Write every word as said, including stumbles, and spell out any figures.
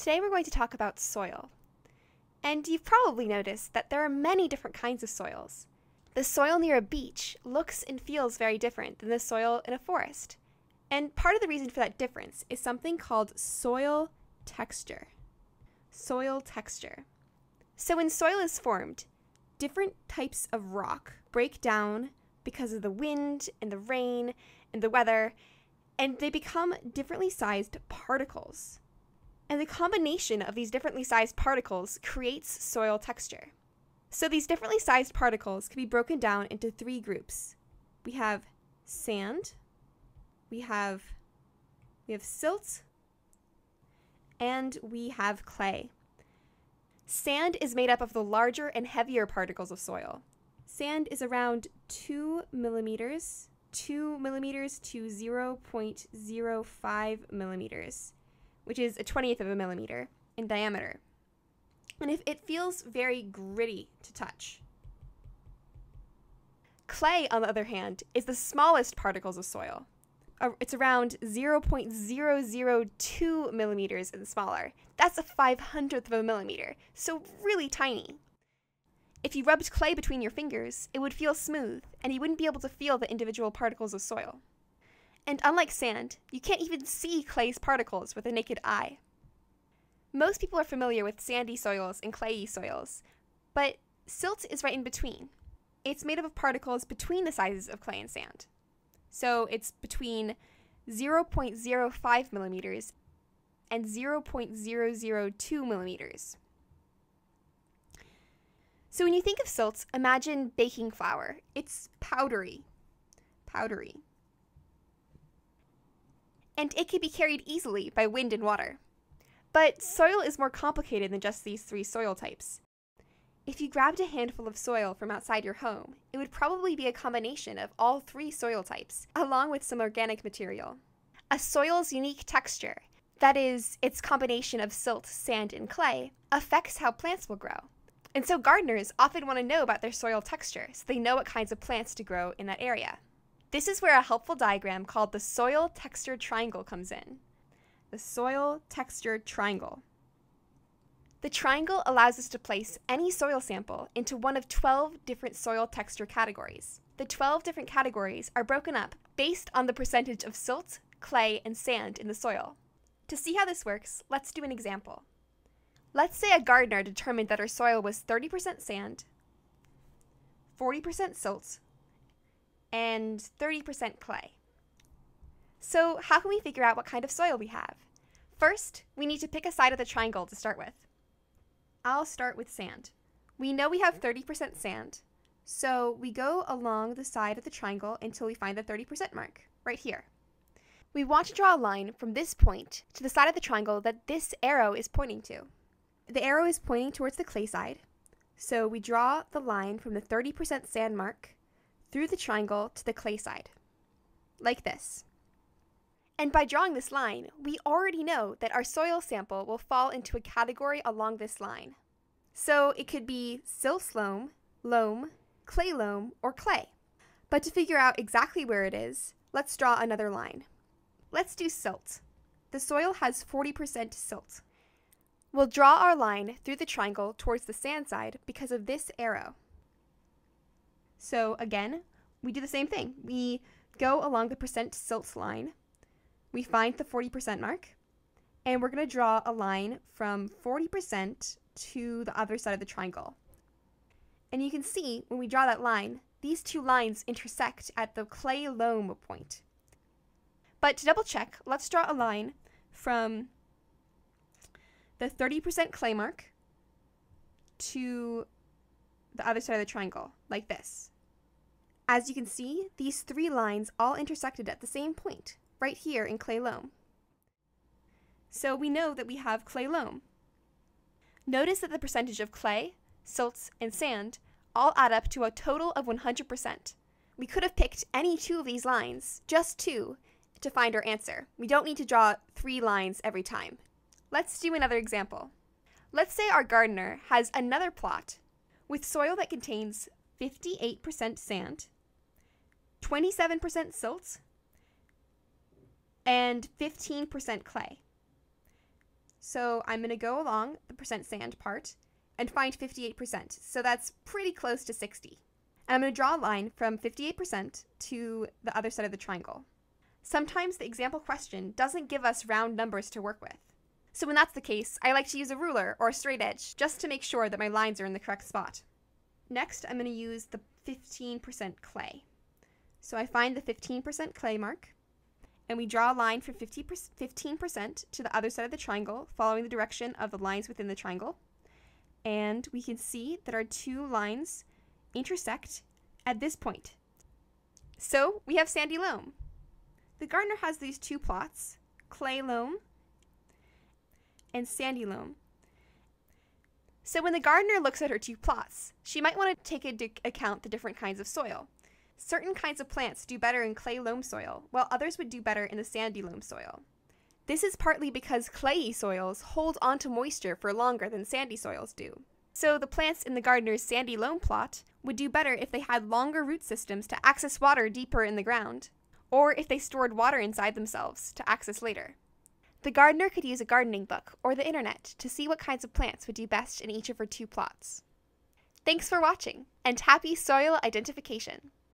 Today we're going to talk about soil. And you've probably noticed that there are many different kinds of soils. The soil near a beach looks and feels very different than the soil in a forest. And part of the reason for that difference is something called soil texture. Soil texture. So when soil is formed, different types of rock break down because of the wind and the rain and the weather, and they become differently sized particles. And the combination of these differently sized particles creates soil texture. So these differently sized particles can be broken down into three groups. We have sand, we have, we have silt, and we have clay. Sand is made up of the larger and heavier particles of soil. Sand is around two millimeters, two millimeters to zero point zero five millimeters, which is a twentieth of a millimeter in diameter. And if it feels very gritty to touch. Clay, on the other hand, is the smallest particles of soil. It's around zero point zero zero two millimeters and smaller. That's a five hundredth of a millimeter, so really tiny. If you rubbed clay between your fingers, it would feel smooth, and you wouldn't be able to feel the individual particles of soil. And unlike sand, you can't even see clay's particles with a naked eye. Most people are familiar with sandy soils and clayey soils, but silt is right in between. It's made up of particles between the sizes of clay and sand. So it's between zero point zero five millimeters and zero point zero zero two millimeters. So when you think of silt, imagine baking flour. It's powdery, powdery. And it can be carried easily by wind and water. But soil is more complicated than just these three soil types. If you grabbed a handful of soil from outside your home, it would probably be a combination of all three soil types, along with some organic material. A soil's unique texture, that is, its combination of silt, sand, and clay, affects how plants will grow. And so gardeners often want to know about their soil texture, so they know what kinds of plants to grow in that area. This is where a helpful diagram called the soil texture triangle comes in. The soil texture triangle. The triangle allows us to place any soil sample into one of twelve different soil texture categories. The twelve different categories are broken up based on the percentage of silt, clay, and sand in the soil. To see how this works, let's do an example. Let's say a gardener determined that her soil was thirty percent sand, forty percent silt, and thirty percent clay. So how can we figure out what kind of soil we have? First, we need to pick a side of the triangle to start with. I'll start with sand. We know we have thirty percent sand, so we go along the side of the triangle until we find the thirty percent mark, right here. We want to draw a line from this point to the side of the triangle that this arrow is pointing to. The arrow is pointing towards the clay side, so we draw the line from the thirty percent sand mark through the triangle to the clay side, like this. And by drawing this line, we already know that our soil sample will fall into a category along this line. So it could be silt loam, loam, clay loam, or clay. But to figure out exactly where it is, let's draw another line. Let's do silt. The soil has forty percent silt. We'll draw our line through the triangle towards the sand side because of this arrow. So again, we do the same thing. We go along the percent silt line. We find the forty percent mark, and we're going to draw a line from forty percent to the other side of the triangle. And you can see, when we draw that line, these two lines intersect at the clay loam point. But to double check, let's draw a line from the thirty percent clay mark to the other side of the triangle, like this. As you can see, these three lines all intersected at the same point, right here in clay loam. So we know that we have clay loam. Notice that the percentage of clay, silt, and sand all add up to a total of one hundred percent. We could have picked any two of these lines, just two, to find our answer. We don't need to draw three lines every time. Let's do another example. Let's say our gardener has another plot with soil that contains fifty-eight percent sand, twenty-seven percent silt, and fifteen percent clay. So I'm going to go along the percent sand part and find fifty-eight percent. So that's pretty close to sixty. And I'm going to draw a line from fifty-eight percent to the other side of the triangle. Sometimes the example question doesn't give us round numbers to work with. So when that's the case, I like to use a ruler or a straight edge just to make sure that my lines are in the correct spot. Next, I'm going to use the fifteen percent clay. So I find the fifteen percent clay mark, and we draw a line from fifteen percent to the other side of the triangle, following the direction of the lines within the triangle. And we can see that our two lines intersect at this point. So we have sandy loam. The gardener has these two plots, clay loam and sandy loam. So when the gardener looks at her two plots, she might want to take into account the different kinds of soil. Certain kinds of plants do better in clay loam soil, while others would do better in the sandy loam soil. This is partly because clayey soils hold onto moisture for longer than sandy soils do. So the plants in the gardener's sandy loam plot would do better if they had longer root systems to access water deeper in the ground, or if they stored water inside themselves to access later. The gardener could use a gardening book or the internet to see what kinds of plants would do best in each of her two plots. Thanks for watching, and happy soil identification!